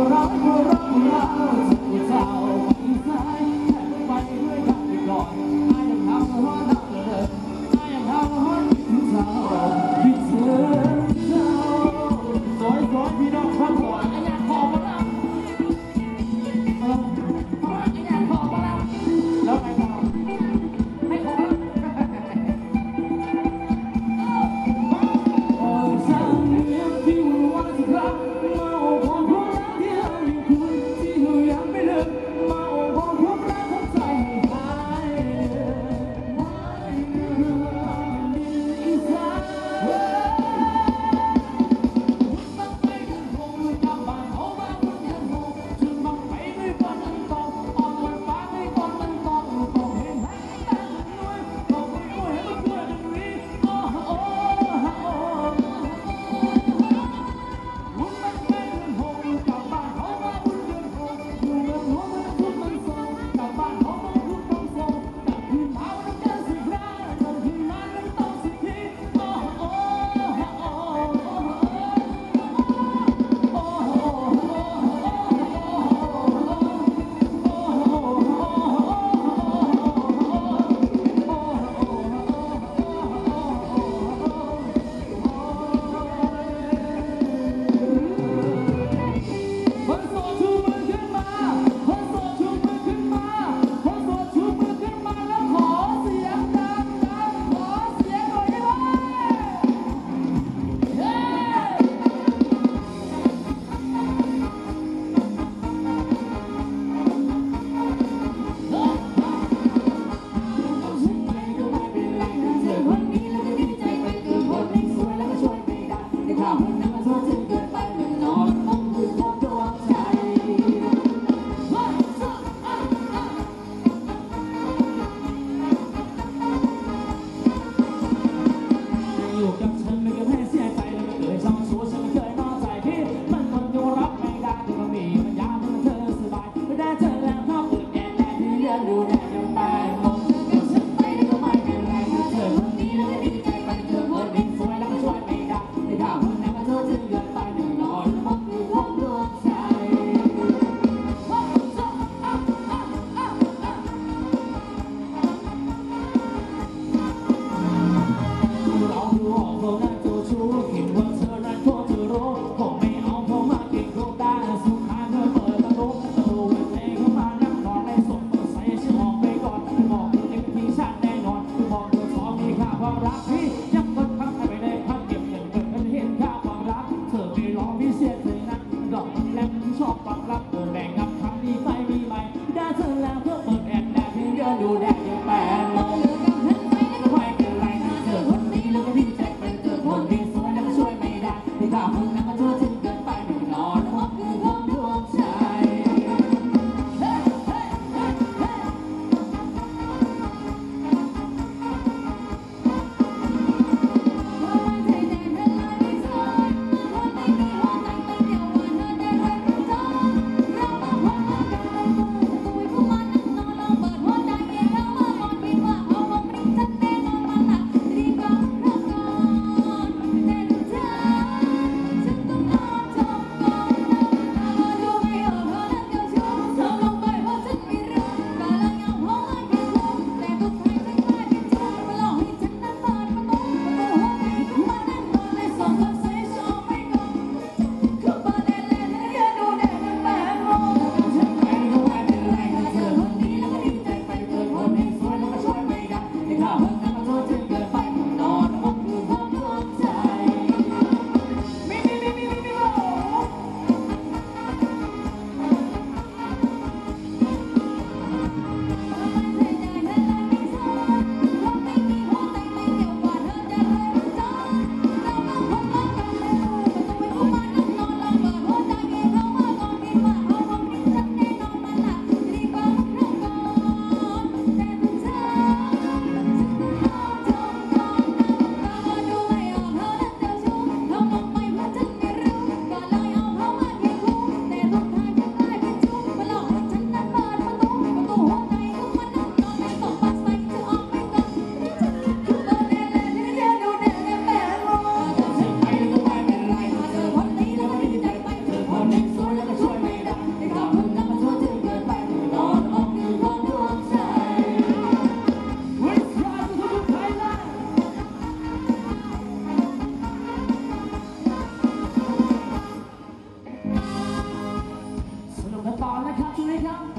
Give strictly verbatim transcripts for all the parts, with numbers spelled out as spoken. Yeah. Hãy subscribe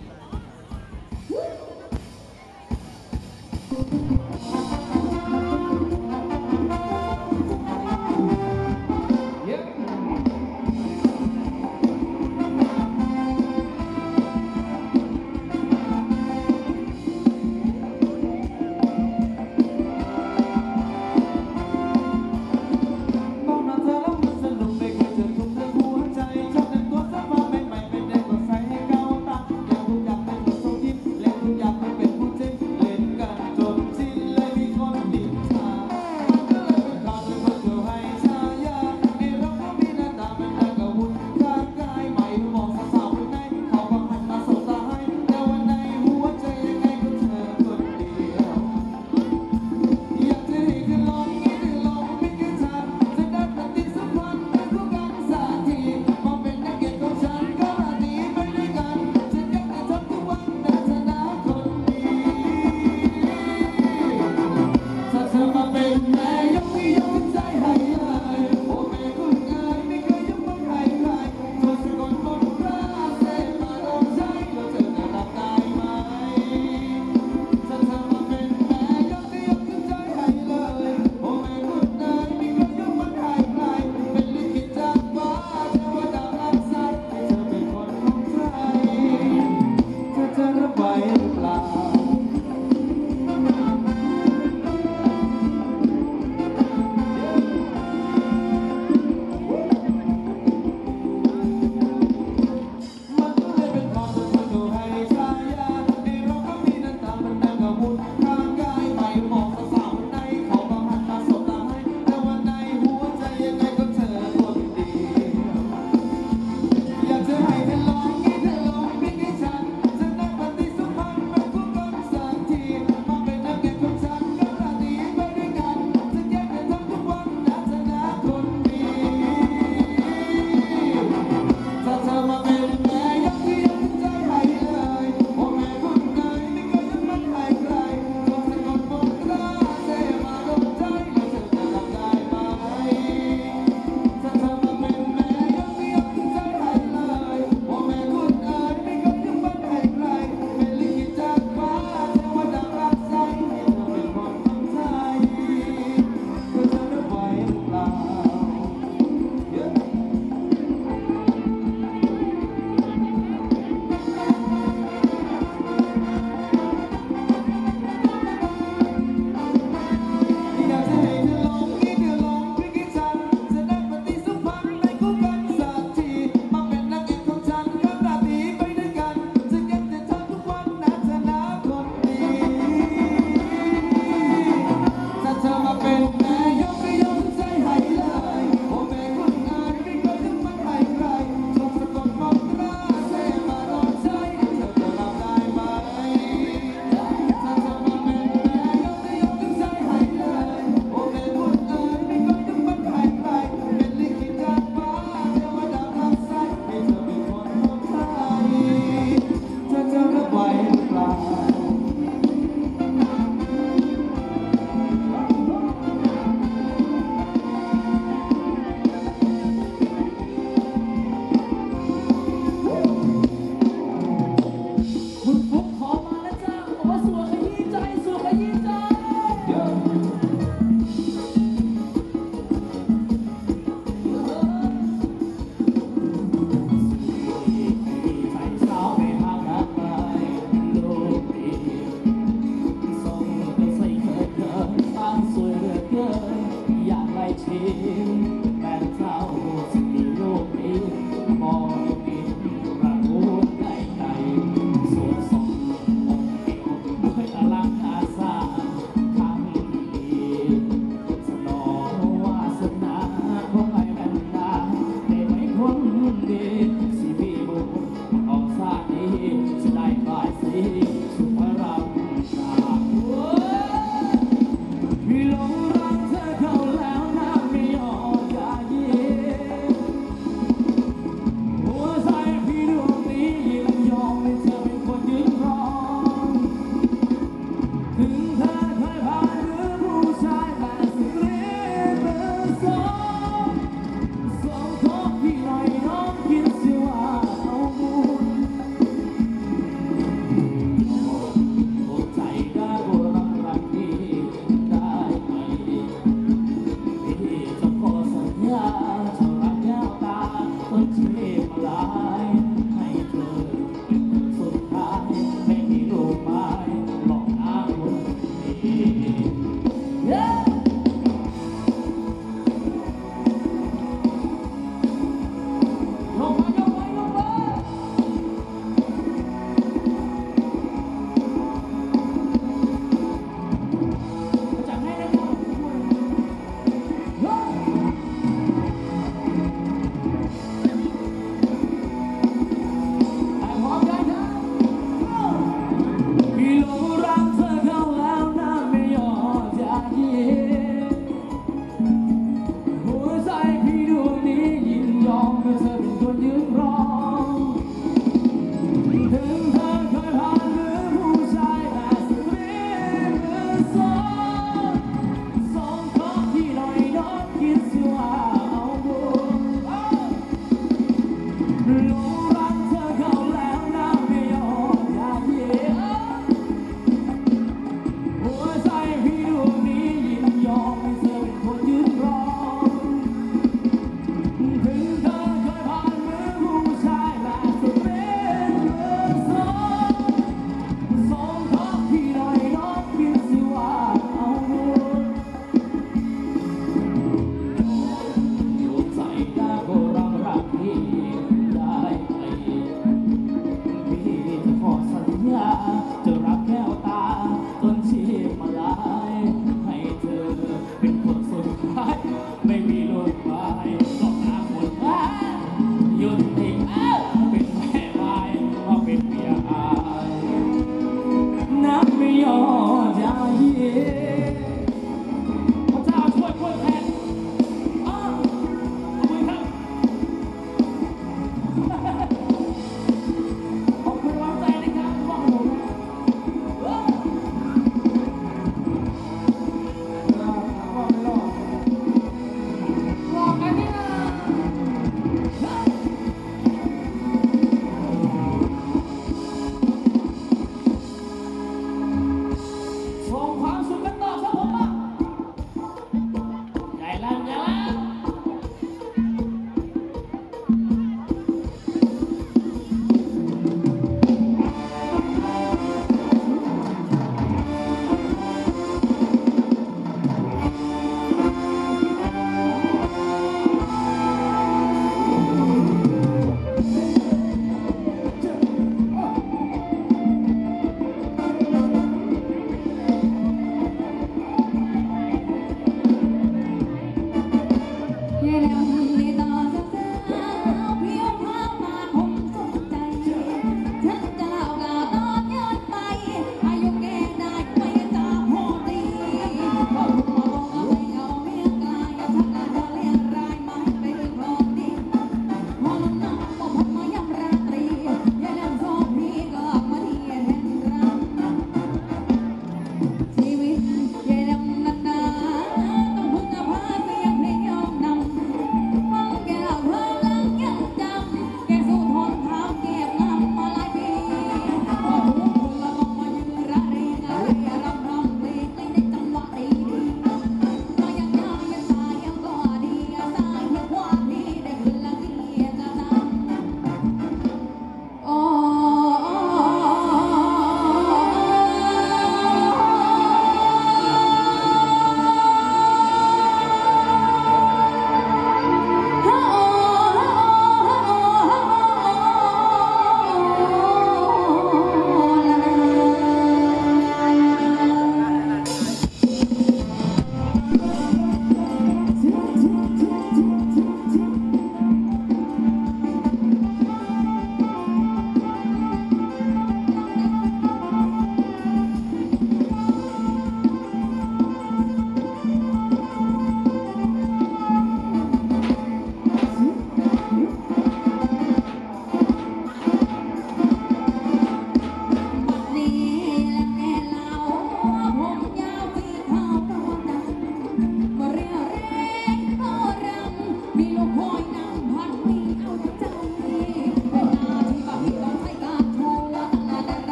cho kênh Ghiền Mì Gõ để không bỏ lỡ những video hấp dẫn. ได้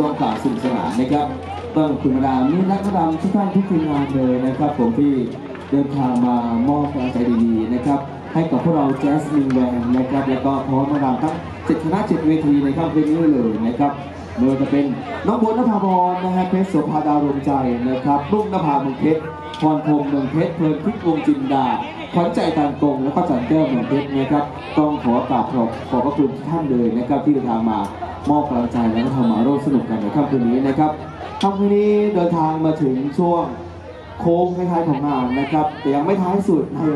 ช่วงข่าวสนุกสนานนะครับต้องคุณมาดามนี่นักมาดามทุกท่านทุกทีมงานเลยนะครับผมที่เดินทางมามอบกำลังใจดีๆนะครับให้กับพวกเราแจสมินแวนนะครับแล้วก็พร้อมมาดามทั้งเจ็ดคณะเจ็ดเวทีนะครับเป็นนี่เลยนะครับโดยจะเป็นน้องบุญนภาพรนะฮะเพชรโสภาดาวดวงใจนะครับรุ่งนภาเมืองเพชรพรพงษ์เมืองเพชรเพลินพิกวงจินดาขวัญใจตานกงและก็จันเจ้าเมืองเพชรนะครับต้องขอกราบขอบขอบพระคุณท่านเลยนะครับที่เดินทางมามอบกำลังใจและทำมาร่วมสนุกกันในค่ำคืนนี้นะครับค่ำคืนนี้เดินทางมาถึงช่วงโค้งท้ายๆของงานนะครับแต่ยังไม่ท้ายสุด